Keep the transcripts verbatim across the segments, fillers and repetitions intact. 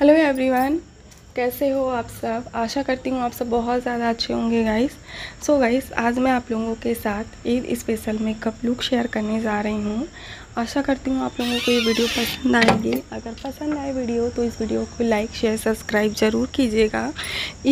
Hello everyone, कैसे हो आप सब। आशा करती हूँ आप सब बहुत ज़्यादा अच्छे होंगे गाइस। सो गाइस आज मैं आप लोगों के साथ Eid special makeup look share करने जा रही हूँ। आशा करती हूँ आप लोगों को ये वीडियो पसंद आएगी। अगर पसंद आए वीडियो तो इस वीडियो को लाइक शेयर सब्सक्राइब ज़रूर कीजिएगा।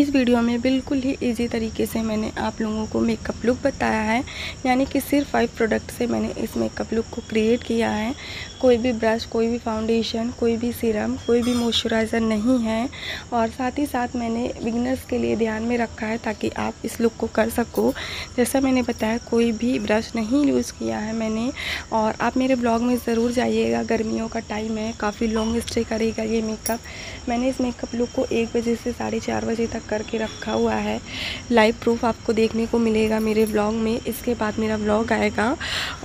इस वीडियो में बिल्कुल ही इजी तरीके से मैंने आप लोगों को मेकअप लुक बताया है, यानी कि सिर्फ फाइव प्रोडक्ट से मैंने इस मेकअप लुक को क्रिएट किया है। कोई भी ब्रश, कोई भी फाउंडेशन, कोई भी सीरम, कोई भी मॉइस्चराइज़र नहीं है। और साथ ही साथ मैंने बिगिनर्स के लिए ध्यान में रखा है ताकि आप इस लुक को कर सको। जैसा मैंने बताया कोई भी ब्रश नहीं यूज़ किया है मैंने। और आप मेरे ब्लॉग में ज़रूर जाइएगा, गर्मियों का टाइम है, काफ़ी लॉन्ग स्टे करेगा ये मेकअप। मैंने इस मेकअप लुक को एक बजे से साढ़े चार बजे तक करके रखा हुआ है। लाइव प्रूफ आपको देखने को मिलेगा मेरे ब्लॉग में। इसके बाद मेरा ब्लॉग आएगा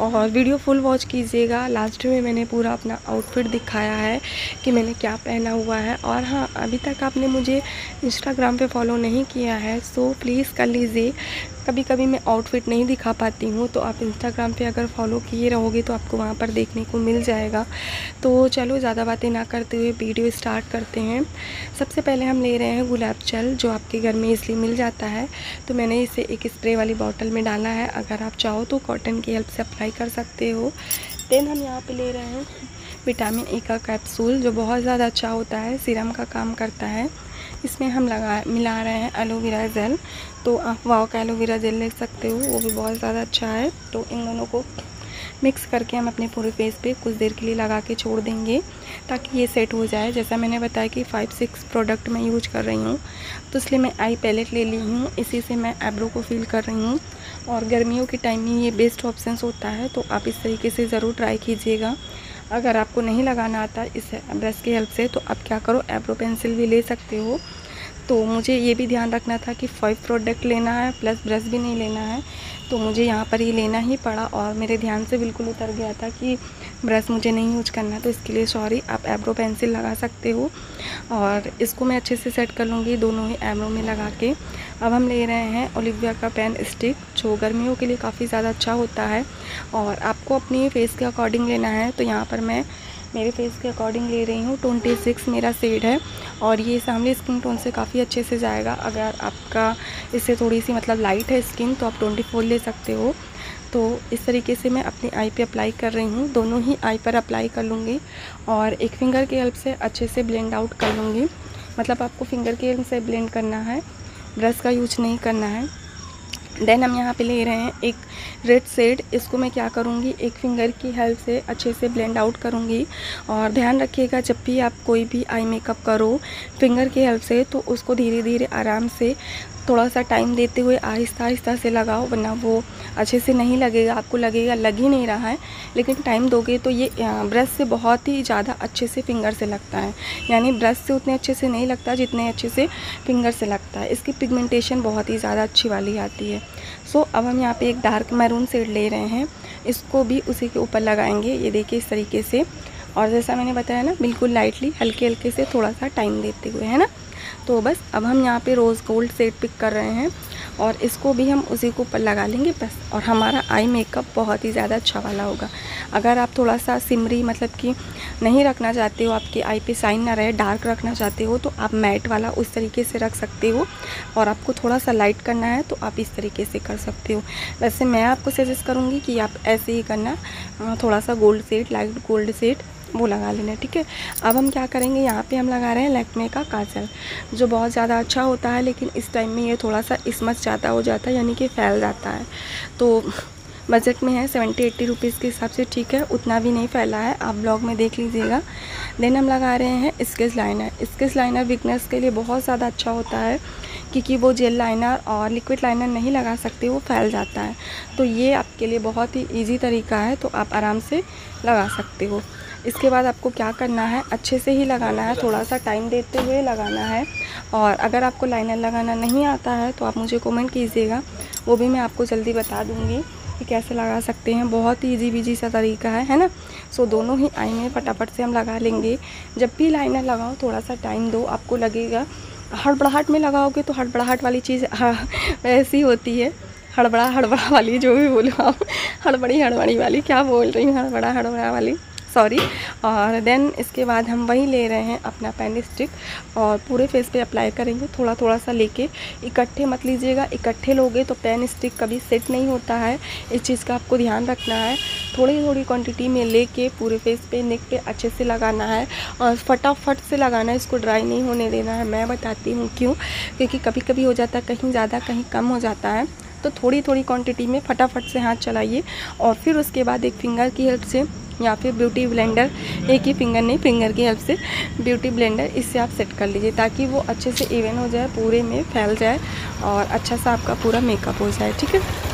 और वीडियो फुल वॉच कीजिएगा। लास्ट में मैंने पूरा अपना आउटफिट दिखाया है कि मैंने क्या पहना हुआ है। और हाँ, अभी तक आपने मुझे इंस्टाग्राम पे फॉलो नहीं किया है सो प्लीज़ कर लीजिए। कभी कभी मैं आउटफिट नहीं दिखा पाती हूँ तो आप इंस्टाग्राम पे अगर फॉलो किए रहोगे तो आपको वहाँ पर देखने को मिल जाएगा। तो चलो ज़्यादा बातें ना करते हुए वीडियो स्टार्ट करते हैं। सबसे पहले हम ले रहे हैं गुलाब जल, जो आपके घर में इसलिए मिल जाता है। तो मैंने इसे एक स्प्रे वाली बॉटल में डाला है। अगर आप चाहो तो कॉटन की हेल्प से अप्लाई कर सकते हो। देन हम यहाँ पे ले रहे हैं विटामिन ए का कैप्सूल, जो बहुत ज़्यादा अच्छा होता है, सीरम का काम करता है। इसमें हम लगा मिला रहे हैं एलोवेरा जेल। तो आप वाओ का एलोवेरा जेल ले सकते हो, वो भी बहुत ज़्यादा अच्छा है। तो इन दोनों को मिक्स करके हम अपने पूरे फेस पे कुछ देर के लिए लगा के छोड़ देंगे ताकि ये सेट हो जाए। जैसा मैंने बताया कि फ़ाइव सिक्स प्रोडक्ट मैं यूज कर रही हूँ तो इसलिए मैं आई पैलेट ले ली हूँ। इसी से मैं आईब्रो को फिल कर रही हूँ। और गर्मियों के टाइम में ये बेस्ट ऑप्शन होता है, तो आप इस तरीके से ज़रूर ट्राई कीजिएगा। अगर आपको नहीं लगाना आता इस ब्रश की हेल्प से तो आप क्या करो, आईब्रो पेंसिल भी ले सकते हो। तो मुझे ये भी ध्यान रखना था कि फाइव प्रोडक्ट लेना है प्लस ब्रश भी नहीं लेना है, तो मुझे यहाँ पर ये लेना ही पड़ा। और मेरे ध्यान से बिल्कुल उतर गया था कि ब्रश मुझे नहीं यूज करना, तो इसके लिए सॉरी। आप आईब्रो पेंसिल लगा सकते हो और इसको मैं अच्छे से सेट कर लूँगी दोनों ही आईब्रो में लगा के। अब हम ले रहे हैं ओलिविया का पेन स्टिक, जो गर्मियों के लिए काफ़ी ज़्यादा अच्छा होता है। और आपको अपने फेस के अकॉर्डिंग लेना है, तो यहाँ पर मैं मेरे फेस के अकॉर्डिंग ले रही हूँ। ट्वेंटी सिक्स मेरा शेड है और ये सामने स्किन टोन से काफ़ी अच्छे से जाएगा। अगर आपका इससे थोड़ी सी मतलब लाइट है स्किन तो आप ट्वेंटी फोर ले सकते हो। तो इस तरीके से मैं अपनी आई पे अप्लाई कर रही हूँ, दोनों ही आई पर अप्लाई कर लूँगी। और एक फिंगर की हेल्प से अच्छे से ब्लेंड आउट कर लूँगी, मतलब आपको फिंगर की हेल्प से ब्लेंड करना है, ब्रश का यूज नहीं करना है। देन हम यहाँ पे ले रहे हैं एक रेड शेड। इसको मैं क्या करूँगी, एक फिंगर की हेल्प से अच्छे से ब्लेंड आउट करूँगी। और ध्यान रखिएगा जब भी आप कोई भी आई मेकअप करो फिंगर की हेल्प से तो उसको धीरे धीरे आराम से थोड़ा सा टाइम देते हुए आहिस्ता आहिस्ता से लगाओ, वरना वो अच्छे से नहीं लगेगा। आपको लगेगा लग ही नहीं रहा है, लेकिन टाइम दोगे तो ये ब्रश से बहुत ही ज़्यादा अच्छे से फिंगर से लगता है। यानी ब्रश से उतने अच्छे से नहीं लगता जितने अच्छे से फिंगर से लगता है। इसकी पिगमेंटेशन बहुत ही ज़्यादा अच्छी वाली आती है। सो अब हम यहाँ पर एक डार्क मैरून शेड ले रहे हैं, इसको भी उसी के ऊपर लगाएंगे। ये देखिए इस तरीके से। और जैसा मैंने बताया ना, बिल्कुल लाइटली हल्के हल्के से थोड़ा सा टाइम देते हुए, है ना। तो बस अब हम यहाँ पे रोज़ गोल्ड सेट पिक कर रहे हैं और इसको भी हम उसी के ऊपर लगा लेंगे बस। और हमारा आई मेकअप बहुत ही ज़्यादा अच्छा वाला होगा। अगर आप थोड़ा सा सिमरी मतलब कि नहीं रखना चाहते हो, आपकी आई पे शाइन ना रहे, डार्क रखना चाहते हो तो आप मैट वाला उस तरीके से रख सकते हो। और आपको थोड़ा सा लाइट करना है तो आप इस तरीके से कर सकते हो। वैसे मैं आपको सजेस्ट करूँगी कि आप ऐसे ही करना, थोड़ा सा gold set, light gold set वो लगा लेना, ठीक है। अब हम क्या करेंगे, यहाँ पे हम लगा रहे हैं लैक्मे का काजल, जो बहुत ज़्यादा अच्छा होता है। लेकिन इस टाइम में ये थोड़ा सा इसमच ज़्यादा हो जाता है, यानी कि फैल जाता है। तो बजट में है सेवेंटी एट्टी रुपीज़ के हिसाब से, ठीक है, उतना भी नहीं फैला है। आप ब्लॉग में देख लीजिएगा। देन हम लगा रहे हैं sketch liner. Sketch liner beginners के लिए बहुत ज़्यादा अच्छा होता है क्योंकि वो जेल लाइनर और लिक्विड लाइनर नहीं लगा सकते, वो फैल जाता है। तो ये आपके लिए बहुत ही ईजी तरीका है, तो आप आराम से लगा सकते हो। इसके बाद आपको क्या करना है, अच्छे से ही लगाना है, थोड़ा सा टाइम देते हुए लगाना है। और अगर आपको लाइनर लगाना नहीं आता है तो आप मुझे कमेंट कीजिएगा, वो भी मैं आपको जल्दी बता दूँगी कि कैसे लगा सकते हैं। बहुत ही ईजी बीजी सा तरीका है, है ना। सो दोनों ही आई में फटाफट से हम लगा लेंगे। जब भी लाइनर लगाओ थोड़ा सा टाइम दो, आपको लगेगा हड़बड़ाहट में लगाओगे तो हड़बड़ाहट वाली चीज़ वैसी होती है, हड़बड़ा हड़बड़ा वाली, जो भी बोलो आप, हड़बड़ी हड़बड़ी वाली, क्या बोल रही हूँ, हड़बड़ा हड़बड़ा वाली। सॉरी। और देन इसके बाद हम वही ले रहे हैं अपना पेन स्टिक और पूरे फेस पे अप्लाई करेंगे, थोड़ा थोड़ा सा लेके। इकट्ठे मत लीजिएगा, इकट्ठे लोगे तो पेन स्टिक कभी सेट नहीं होता है, इस चीज़ का आपको ध्यान रखना है। थोड़ी थोड़ी क्वांटिटी में लेके पूरे फेस पे, नेक पे अच्छे से लगाना है और फटाफट से लगाना है, इसको ड्राई नहीं होने देना है। मैं बताती हूँ क्यों, क्योंकि कभी कभी हो जाता है कहीं ज़्यादा कहीं कम हो जाता है, तो थोड़ी थोड़ी क्वांटिटी में फटाफट से हाथ चलाइए। और फिर उसके बाद एक फिंगर की हेल्प से या फिर ब्यूटी ब्लेंडर, एक ही फिंगर नहीं, फिंगर की हेल्प से ब्यूटी ब्लेंडर, इससे आप सेट कर लीजिए ताकि वो अच्छे से इवन हो जाए, पूरे में फैल जाए और अच्छा सा आपका पूरा मेकअप हो जाए, ठीक है।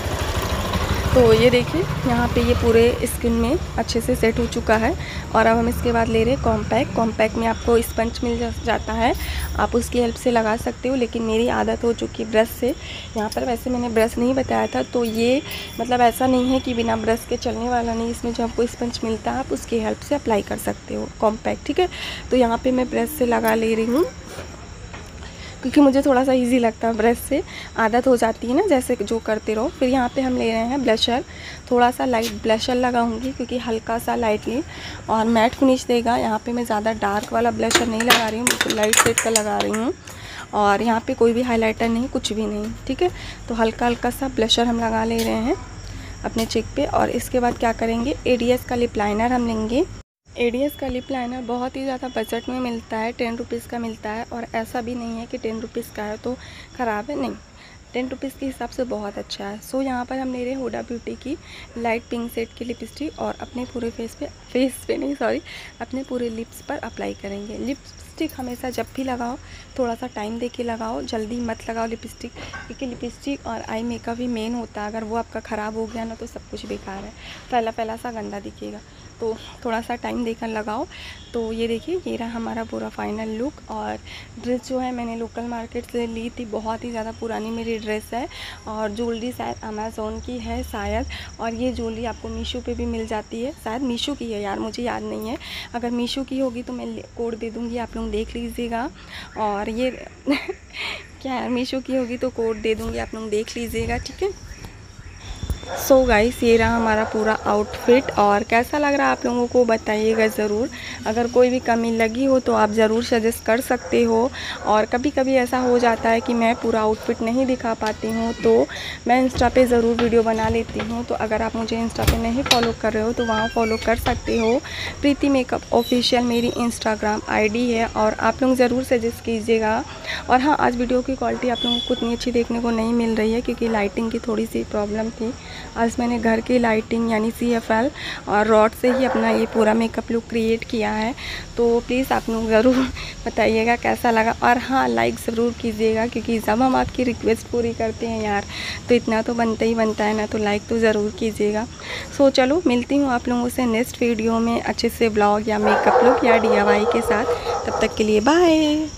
तो ये देखिए यहाँ पे ये पूरे स्किन में अच्छे से सेट हो चुका है। और अब हम इसके बाद ले रहे हैं कॉम्पैक्ट। कॉम्पैक्ट में आपको स्पंज मिल जाता है, आप उसकी हेल्प से लगा सकते हो, लेकिन मेरी आदत हो चुकी है ब्रश से। यहाँ पर वैसे मैंने ब्रश नहीं बताया था, तो ये मतलब ऐसा नहीं है कि बिना ब्रश के चलने वाला नहीं। इसमें जो आपको स्पंज मिलता है आप उसकी हेल्प से अप्लाई कर सकते हो कॉम्पैक्ट, ठीक है। तो यहाँ पर मैं ब्रश से लगा ले रही हूँ क्योंकि मुझे थोड़ा सा इजी लगता है, ब्रश से आदत हो जाती है ना, जैसे जो करते रहो। फिर यहाँ पे हम ले रहे हैं ब्लशर, थोड़ा सा लाइट ब्लशर लगाऊंगी क्योंकि हल्का सा लाइटली और मैट फिनिश देगा। यहाँ पे मैं ज़्यादा डार्क वाला ब्लशर नहीं लगा रही हूँ, बिल्कुल लाइट शेड का लगा रही हूँ। और यहाँ पर कोई भी हाईलाइटर नहीं, कुछ भी नहीं, ठीक है। तो हल्का हल्का सा ब्लशर हम लगा ले रहे हैं अपने चेक पे। और इसके बाद क्या करेंगे, एडीएस का लिप लाइनर हम लेंगे। एडीएस का लिप लाइनर बहुत ही ज़्यादा बजट में मिलता है, टेन रुपीज़ का मिलता है। और ऐसा भी नहीं है कि टेन रुपीज़ का है तो ख़राब है, नहीं, टेन रुपीज़ के हिसाब से बहुत अच्छा है। सो यहाँ पर हम ले रहे हैं होडा ब्यूटी की लाइट पिंक शेड की लिपस्टिक और अपने पूरे फेस पे फेस पे नहीं सॉरी अपने पूरे लिप्स पर अप्लाई करेंगे। लिपस्टिक हमेशा जब भी लगाओ थोड़ा सा टाइम दे के लगाओ, जल्दी मत लगाओ लिपस्टिक, क्योंकि लिपस्टिक और आई मेकअप ही मेन होता है। अगर वो आपका ख़राब हो गया ना तो सब कुछ बेकार है, फैला फैला सा गंदा दिखेगा। तो थोड़ा सा टाइम देकर लगाओ। तो ये देखिए ये रहा हमारा पूरा फाइनल लुक। और ड्रेस जो है मैंने लोकल मार्केट से ली थी, बहुत ही ज़्यादा पुरानी मेरी ड्रेस है। और ज्वेलरी शायद अमेज़ोन की है शायद, और ये ज्वेलरी आपको मीशो पे भी मिल जाती है, शायद मीशो की है यार, मुझे याद नहीं है। अगर मीशो की होगी तो मैं कोड दे दूँगी, आप लोग देख लीजिएगा। और ये क्या यार, मीशो की होगी तो कोड दे दूँगी, आप लोग देख लीजिएगा, ठीक है। सो so गाइस ये रहा हमारा पूरा आउटफिट, और कैसा लग रहा है आप लोगों को बताइएगा ज़रूर। अगर कोई भी कमी लगी हो तो आप ज़रूर सजेस्ट कर सकते हो। और कभी कभी ऐसा हो जाता है कि मैं पूरा आउटफिट नहीं दिखा पाती हूँ, तो मैं इंस्टा पे ज़रूर वीडियो बना लेती हूँ। तो अगर आप मुझे इंस्टा पे नहीं फॉलो कर रहे हो तो वहाँ फॉलो कर सकते हो। प्रीति मेकअप ऑफिशियल मेरी इंस्टाग्राम आई डी है, और आप लोग ज़रूर सजेस्ट कीजिएगा। और हाँ, आज वीडियो की क्वालिटी आप लोगों को उतनी अच्छी देखने को नहीं मिल रही है क्योंकि लाइटिंग की थोड़ी सी प्रॉब्लम थी। आज मैंने घर की लाइटिंग यानी सी एफ एल और रॉड से ही अपना ये पूरा मेकअप लुक क्रिएट किया है। तो प्लीज़ आप लोग ज़रूर बताइएगा कैसा लगा, और हाँ लाइक ज़रूर कीजिएगा क्योंकि जब हम आपकी रिक्वेस्ट पूरी करते हैं यार तो इतना तो बनता ही बनता है ना, तो लाइक तो ज़रूर कीजिएगा। सो चलो मिलती हूँ आप लोगों से नेक्स्ट वीडियो में अच्छे से ब्लॉग या मेकअप लुक या डी आई वाई के साथ। तब तक के लिए बाय।